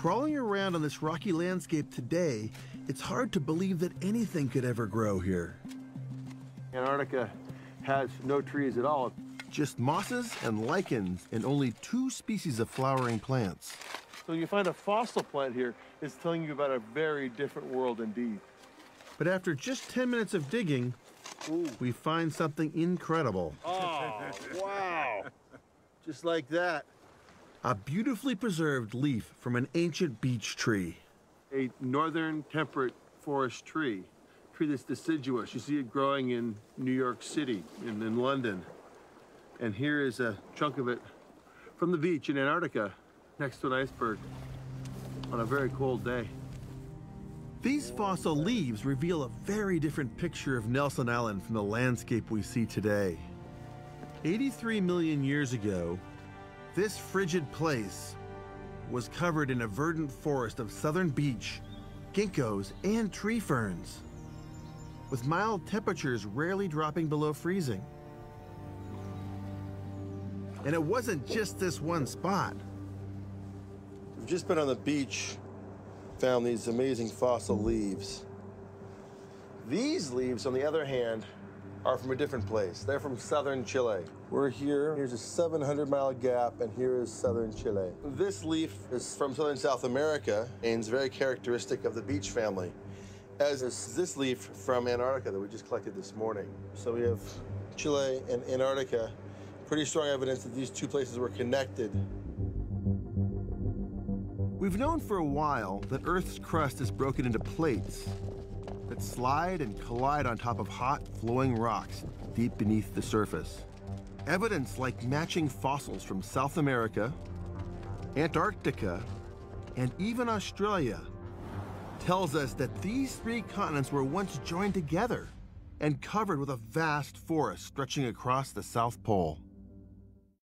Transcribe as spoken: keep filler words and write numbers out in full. Crawling around on this rocky landscape today, it's hard to believe that anything could ever grow here. Antarctica has no trees at all. Just mosses and lichens and only two species of flowering plants. So you find a fossil plant here, it's telling you about a very different world indeed. But after just ten minutes of digging, ooh, we find something incredible. Oh, wow. Just like that. A beautifully preserved leaf from an ancient beech tree. A northern temperate forest tree, a tree that's deciduous. You see it growing in New York City and in London. And here is a chunk of it from the beach in Antarctica next to an iceberg on a very cold day. These fossil leaves reveal a very different picture of Nelson Island from the landscape we see today. eighty-three million years ago, this frigid place was covered in a verdant forest of southern beech, ginkgos, and tree ferns, with mild temperatures rarely dropping below freezing. And it wasn't just this one spot. We've just been on the beach, found these amazing fossil leaves. These leaves, on the other hand, are from a different place. They're from southern Chile. We're here, here's a seven hundred mile gap, and here is southern Chile. This leaf is from southern South America, and it's very characteristic of the beech family, as is this leaf from Antarctica that we just collected this morning. So we have Chile and Antarctica. Pretty strong evidence that these two places were connected. We've known for a while that Earth's crust is broken into plates that slide and collide on top of hot, flowing rocks deep beneath the surface. Evidence like matching fossils from South America, Antarctica, and even Australia tells us that these three continents were once joined together and covered with a vast forest stretching across the South Pole.